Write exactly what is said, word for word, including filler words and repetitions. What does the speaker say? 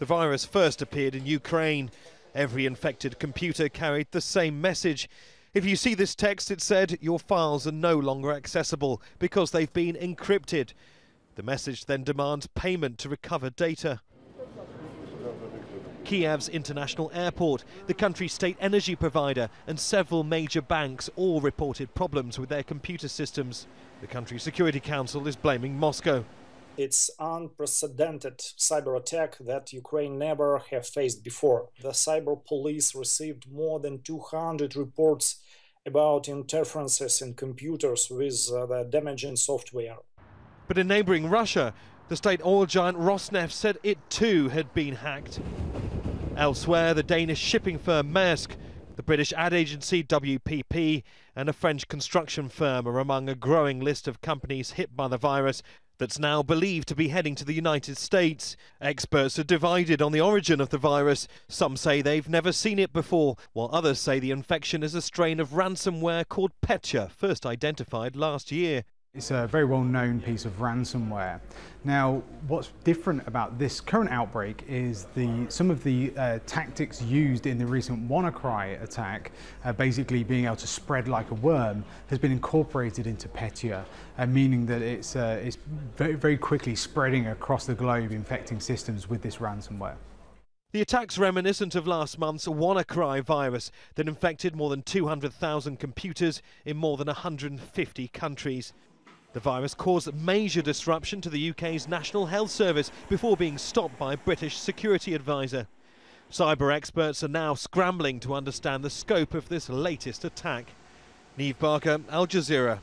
The virus first appeared in Ukraine. Every infected computer carried the same message. If you see this text, it said, your files are no longer accessible because they've been encrypted. The message then demands payment to recover data. Kiev's international airport, the country's state energy provider and several major banks all reported problems with their computer systems. The country's Security Council is blaming Moscow. It's unprecedented cyber attack that Ukraine never have faced before. The cyber police received more than two hundred reports about interferences in computers with uh, the damaging software. But in neighboring Russia, the state oil giant Rosneft said it too had been hacked. Elsewhere, the Danish shipping firm Maersk, the British ad agency W P P and a French construction firm are among a growing list of companies hit by the virus that's now believed to be heading to the United States. Experts are divided on the origin of the virus. Some say they've never seen it before, while others say the infection is a strain of ransomware called Petya, first identified last year. It's a very well-known piece of ransomware. Now, what's different about this current outbreak is the some of the uh, tactics used in the recent WannaCry attack, uh, basically being able to spread like a worm, has been incorporated into Petya, uh, meaning that it's, uh, it's very, very quickly spreading across the globe, infecting systems with this ransomware. The attack's reminiscent of last month's WannaCry virus that infected more than two hundred thousand computers in more than one hundred fifty countries. The virus caused major disruption to the U K's National Health Service before being stopped by a British security advisor. Cyber experts are now scrambling to understand the scope of this latest attack. Neave Barker, Al Jazeera.